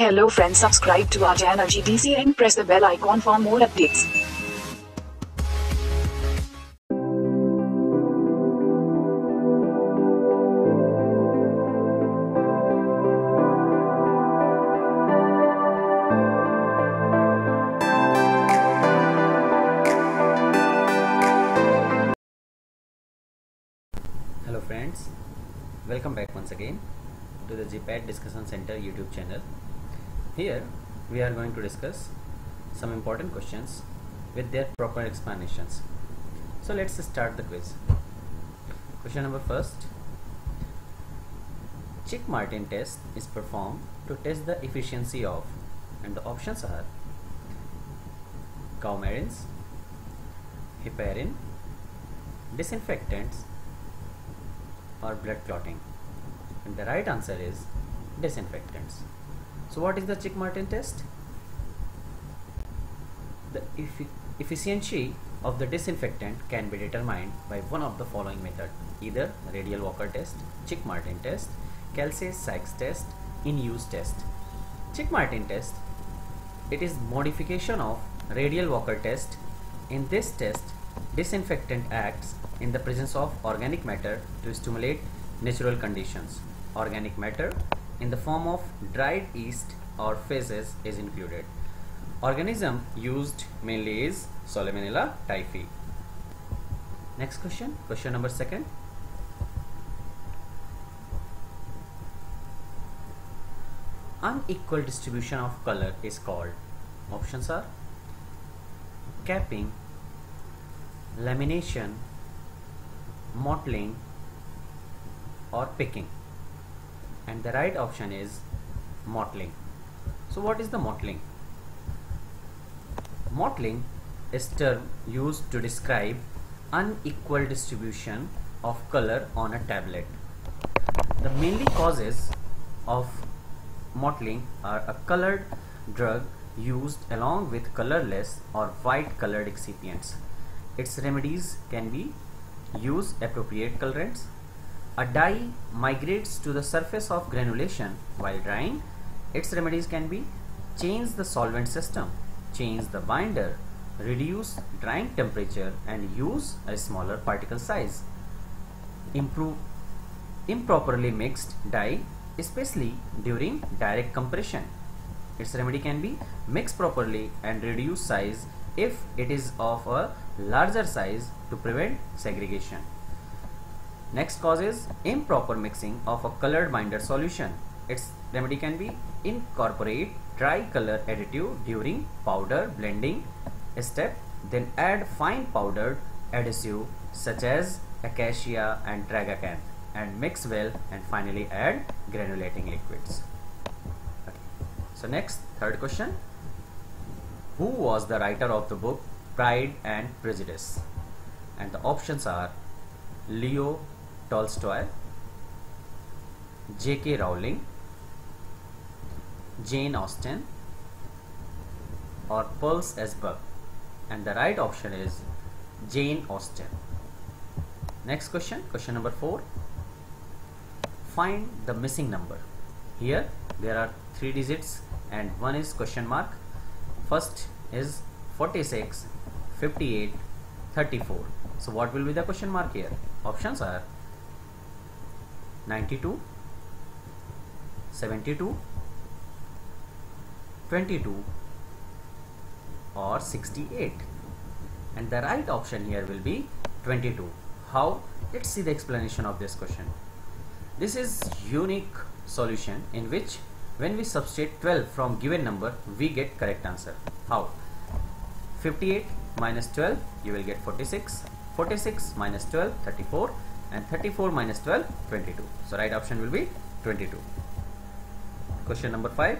Hello friends, subscribe to our channel GDC and press the bell icon for more updates. Hello friends, welcome back once again to the GPAT Discussion Center YouTube channel. Here we are going to discuss some important questions with their proper explanations. So let's start the quiz. Question number first. Chick-Martin test is performed to test the efficiency of, and the options are cow marines, heparin, disinfectants, or blood clotting, and the right answer is disinfectants. So what is the Chick-Martin test? The efficiency of the disinfectant can be determined by one of the following methods: either Rideal-Walker test, Chick-Martin test, Kelsey-Sykes test, in-use test. Chick-Martin test, it is modification of Rideal-Walker test. In this test, disinfectant acts in the presence of organic matter to stimulate natural conditions. Organic matter in the form of dried yeast or feces is included. Organism used mainly is Salmonella typhi. Next question, question number second. Unequal distribution of color is called. Options are capping, lamination, mottling, or picking, and the right option is mottling. So what is the mottling? Mottling is a term used to describe unequal distribution of color on a tablet. The mainly causes of mottling are a colored drug used along with colorless or white colored excipients. Its remedies can be use appropriate colorants. A dye migrates to the surface of granulation while drying. Its remedies can be change the solvent system, change the binder, reduce drying temperature, and use a smaller particle size. Improve improperly mixed dye, especially during direct compression. Its remedy can be mix properly and reduce size if it is of a larger size to prevent segregation. Next cause is improper mixing of a colored binder solution. Its remedy can be incorporate dry color additive during powder blending step, then add fine powdered adhesive such as acacia and tragacanth, and mix well, and finally add granulating liquids. Okay. So next, third question. Who was the writer of the book Pride and Prejudice? And the options are Leo Tolstoy, J.K. Rowling, Jane Austen, or Percy S. Buck, and the right option is Jane Austen. Next question, question number 4. Find the missing number. Here there are 3 digits and one is question mark. First is 46, 58, 34. So what will be the question mark here? Options are 92, 72, 22, or 68, and the right option here will be 22. How? Let's see the explanation of this question. This is unique solution in which when we subtract 12 from given number, we get correct answer. How? 58 minus 12, you will get 46. 46 minus 12, 34, and 34 minus 12, 22. So right option will be 22. Question number 5.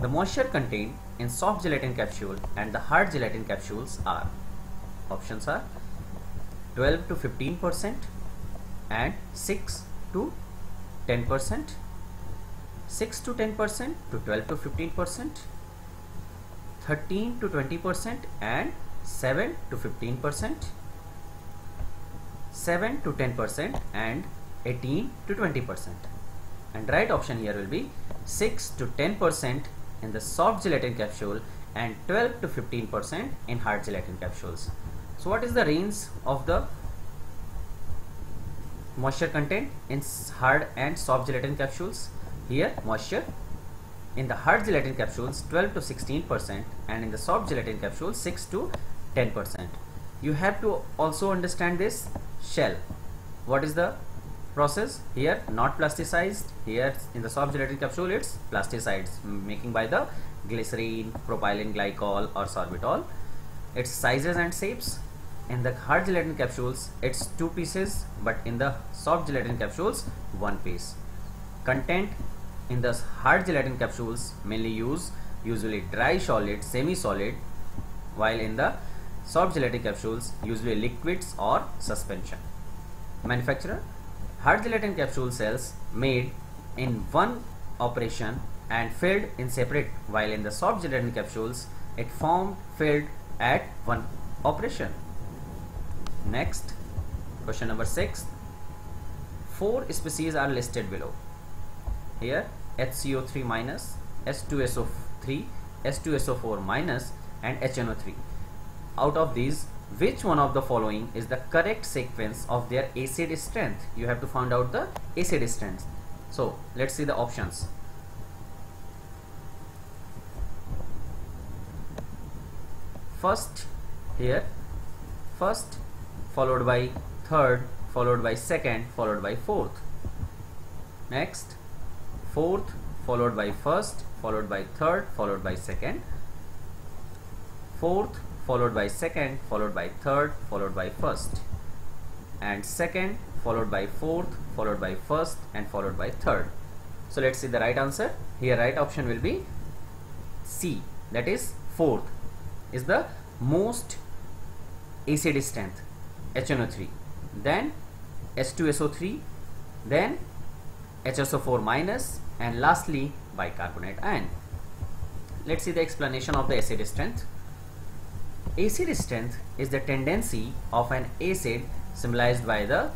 The moisture contained in soft gelatin capsule and the hard gelatin capsules are. Options are 12 to 15% and 6 to 10%, 6 to 10% to 12 to 15%, 13 to 20% and 7 to 15%, 7 to 10% and 18 to 20%, and right option here will be 6 to 10% in the soft gelatin capsule and 12 to 15% in hard gelatin capsules. So what is the range of the moisture content in hard and soft gelatin capsules? Here moisture in the hard gelatin capsules 12 to 16% and in the soft gelatin capsules 6 to 10%. You have to also understand this shell. What is the process? Here not plasticized, here in the soft gelatin capsule it's plasticized, making by the glycerine, propylene glycol or sorbitol. Its sizes and shapes, in the hard gelatin capsules it's 2 pieces but in the soft gelatin capsules 1 piece. Content in the hard gelatin capsules mainly usually dry solid, semi-solid, while in the soft gelatin capsules usually liquids or suspension. Manufacturer: hard gelatin capsule cells made in one operation and filled in separate, while in the soft gelatin capsules it formed filled at one operation. Next, question number 6. 4 species are listed below. Here HCO3-, H2SO3, H2SO4- and HNO3. Out of these, which one of the following is the correct sequence of their acid strength? You have to find out the acid strength. So let's see the options. First, here first followed by third, followed by second, followed by fourth. Next, fourth followed by first, followed by third, followed by second. Fourth followed by second, followed by third, followed by first. And second followed by fourth, followed by first, and followed by third. So let's see the right answer. Here right option will be C, that is fourth is the most acid strength, HNO3, then H2SO3, then HSO4- and lastly bicarbonate ion. Let's see the explanation of the acid strength. Acid strength is the tendency of an acid symbolized by the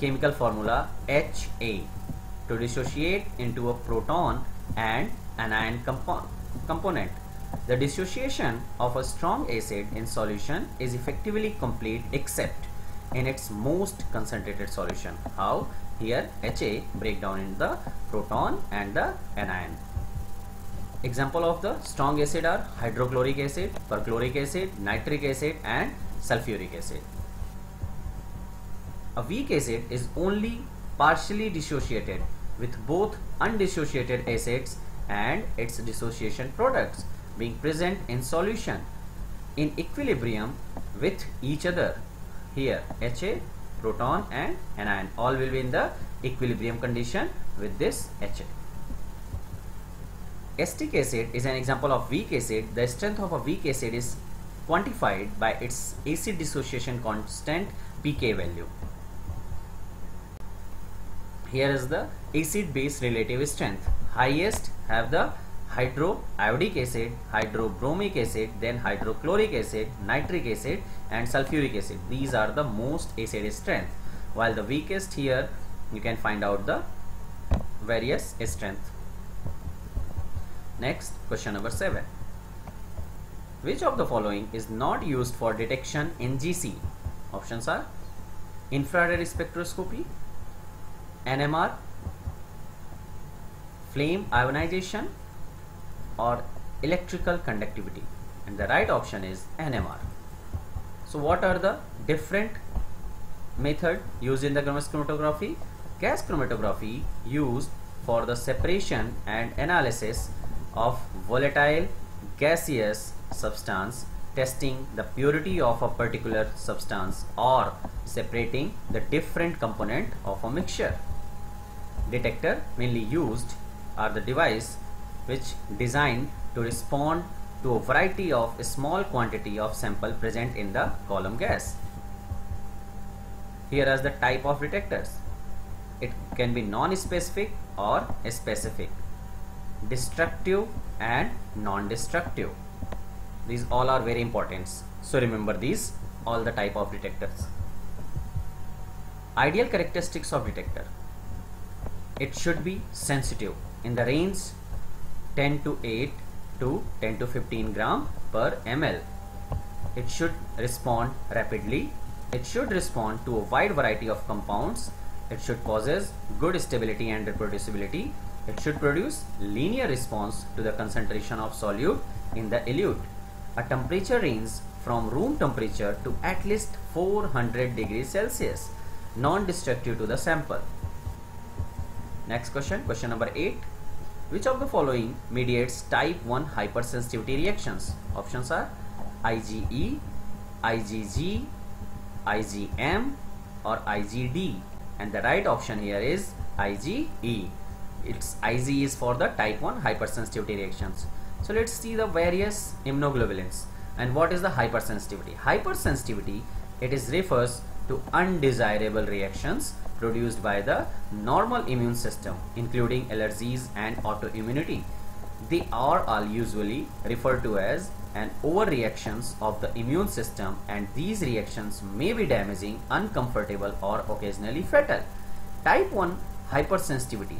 chemical formula HA to dissociate into a proton and anion component. The dissociation of a strong acid in solution is effectively complete except in its most concentrated solution. How? Here HA break down into the proton and the anion. Example of the strong acid are hydrochloric acid, perchloric acid, nitric acid and sulfuric acid. A weak acid is only partially dissociated with both undissociated acids and its dissociation products being present in solution in equilibrium with each other. Here HA, proton and anion all will be in the equilibrium condition with this HA. Acetic acid is an example of weak acid. The strength of a weak acid is quantified by its acid dissociation constant pK value. Here is the acid base relative strength. Highest have the hydroiodic acid, hydrobromic acid, then hydrochloric acid, nitric acid and sulfuric acid. These are the most acid strength, while the weakest here you can find out the various strength. Next, question number 7. Which of the following is not used for detection in GC? Options are infrared spectroscopy, NMR, flame ionization or electrical conductivity, and the right option is NMR. So what are the different method used in the gas chromatography? Gas chromatography used for the separation and analysis of volatile gaseous substance, testing the purity of a particular substance or separating the different component of a mixture. Detector mainly used are the device which designed to respond to a variety of small quantity of sample present in the column gas. Here is the type of detectors. It can be non-specific or specific, destructive and non-destructive. These all are very important. So remember these all the type of detectors. Ideal characteristics of detector: it should be sensitive. in the range 10 to 8 to 10 to 15 gram per ml. It should respond rapidly. It should respond to a wide variety of compounds. It should possess good stability and reproducibility. It should produce linear response to the concentration of solute in the elute. A temperature range from room temperature to at least 400 degrees Celsius. Non-destructive to the sample. Next question, question number 8. Which of the following mediates type 1 hypersensitivity reactions? Options are IgE, IgG, IgM or IgD, and the right option here is IgE. It's IgE is for the type 1 hypersensitivity reactions. So let's see the various immunoglobulins and what is the hypersensitivity. Hypersensitivity, it is refers to undesirable reactions produced by the normal immune system, including allergies and autoimmunity. They are all usually referred to as an overreactions of the immune system, and these reactions may be damaging, uncomfortable or occasionally fatal. Type 1 hypersensitivity.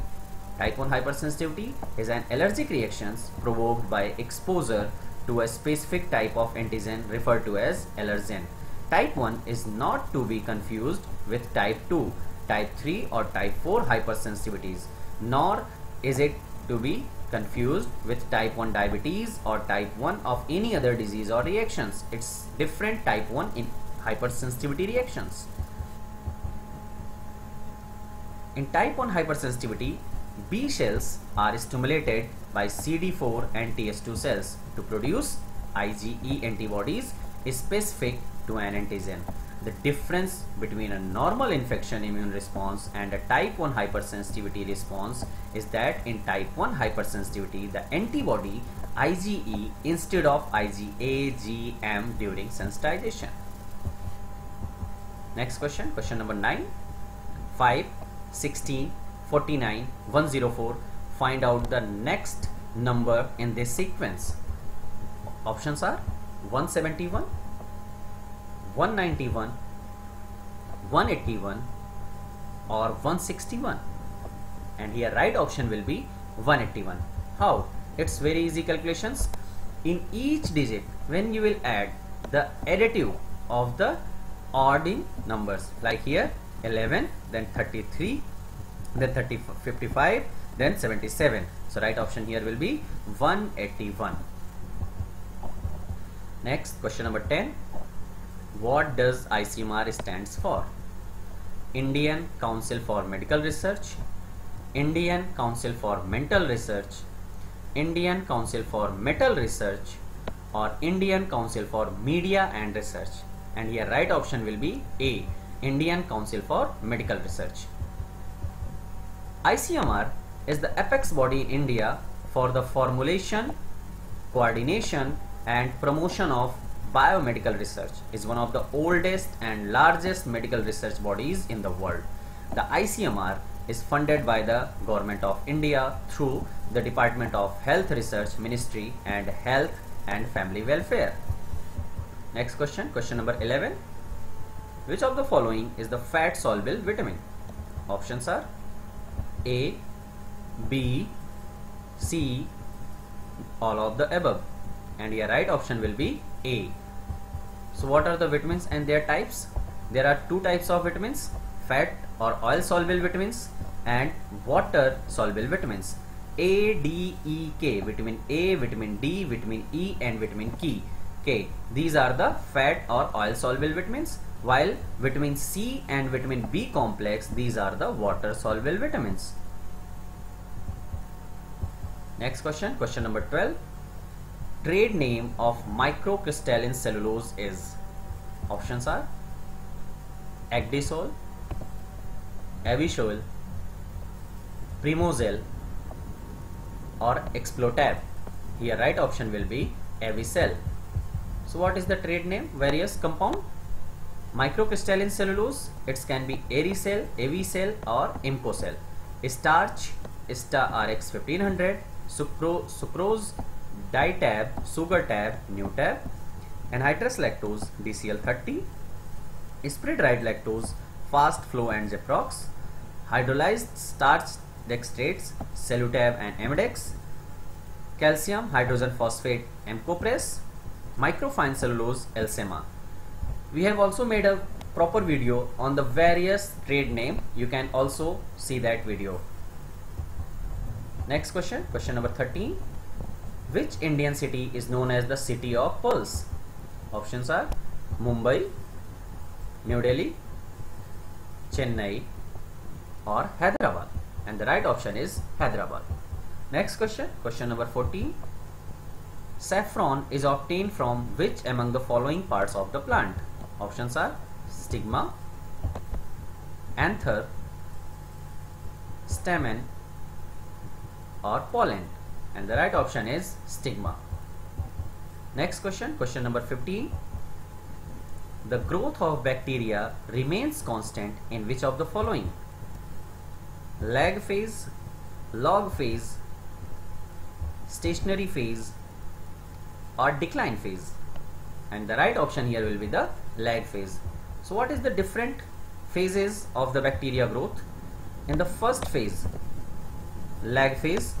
Type 1 hypersensitivity is an allergic reaction provoked by exposure to a specific type of antigen referred to as allergen. Type 1 is not to be confused with type 2, type 3 or type 4 hypersensitivities, nor is it to be confused with type 1 diabetes or type 1 of any other disease or reactions. It's different type 1 in hypersensitivity reactions. In type 1 hypersensitivity, B cells are stimulated by CD4 and TH2 cells to produce IgE antibodies specific to an antigen. The difference between a normal infection immune response and a type 1 hypersensitivity response is that in type 1 hypersensitivity, the antibody IgE instead of IgA, GM during sensitization. Next question, question number 9. 5, 16, 49, 104. Find out the next number in this sequence. Options are 171, 191, 181 or 161, and here right option will be 181. How? It's very easy calculations. In each digit, when you will add the additive of the odd in numbers, like here 11, then 33, then 55, then 77. So right option here will be 181. Next, question number 10. What does ICMR stands for? Indian Council for Medical Research, Indian Council for Mental Research, Indian Council for Metal Research or Indian Council for Media and Research, and here right option will be A, Indian Council for Medical Research. ICMR is the apex body in India for the formulation, coordination and promotion of biomedical research. Is one of the oldest and largest medical research bodies in the world. The ICMR is funded by the Government of India through the Department of Health Research Ministry and Health and Family Welfare. Next question, question number 11. Which of the following is the fat soluble vitamin? Options are A, B, C, all of the above, and your right option will be A. So what are the vitamins and their types? There are two types of vitamins, fat or oil soluble vitamins and water soluble vitamins. A, D, E, K, vitamin A, vitamin D, vitamin E and vitamin K. These are the fat or oil soluble vitamins, while vitamin C and vitamin B complex, these are the water soluble vitamins. Next question, question number 12. Trade name of microcrystalline cellulose is? Options are Agdisol, Avicel, Primozell or CelluTab. Here right option will be Avicel. So what is the trade name? Various compound. Microcrystalline cellulose, it can be Aericel, Avicel or IMCO cell. Starch, STA-RX-1500, sucrose, DITAB, SUGAR-TAB, NEW-TAB, anhydrous lactose, DCL-30, spray-dried lactose, Fast-Flow and Zeprox, hydrolyzed starch dextrates, CelluTab and AmideX, calcium hydrogen phosphate, McoPress, microfine cellulose, Elcema. We have also made a proper video on the various trade name. You can also see that video. Next question, question number 13. Which Indian city is known as the city of pearls? Options are Mumbai, New Delhi, Chennai or Hyderabad, and the right option is Hyderabad. Next question, question number 14. Saffron is obtained from which among the following parts of the plant? Options are stigma, anther, stamen or pollen, and the right option is stigma. Next question, question number 15. The growth of bacteria remains constant in which of the following? Lag phase, log phase, stationary phase or decline phase, and the right option here will be the lag phase. So what is the different phases of the bacteria growth? In the first phase, lag phase,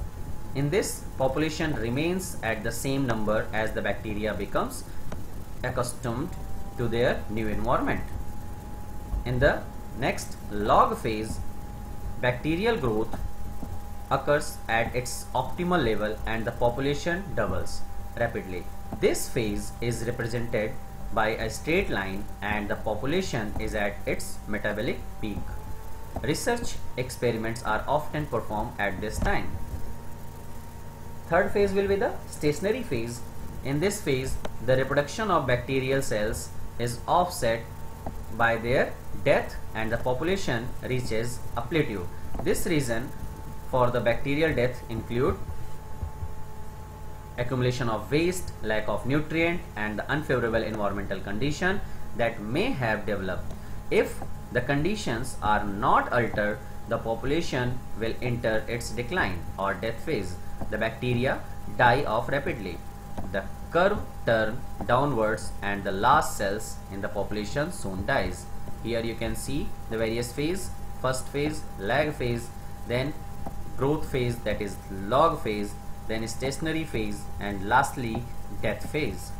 in this population remains at the same number as the bacteria becomes accustomed to their new environment. In the next log phase, bacterial growth occurs at its optimal level and the population doubles rapidly. This phase is represented by a straight line and the population is at its metabolic peak. Research experiments are often performed at this time. Third phase will be the stationary phase. In this phase, the reproduction of bacterial cells is offset by their death and the population reaches a plateau. This reason for the bacterial death include accumulation of waste, lack of nutrient and the unfavorable environmental condition that may have developed. If the conditions are not altered, the population will enter its decline or death phase. The bacteria die off rapidly. The curve turn downwards and the last cells in the population soon dies. Here you can see the various phase: first phase, lag phase, then growth phase, that is log phase, then stationary phase and lastly death phase.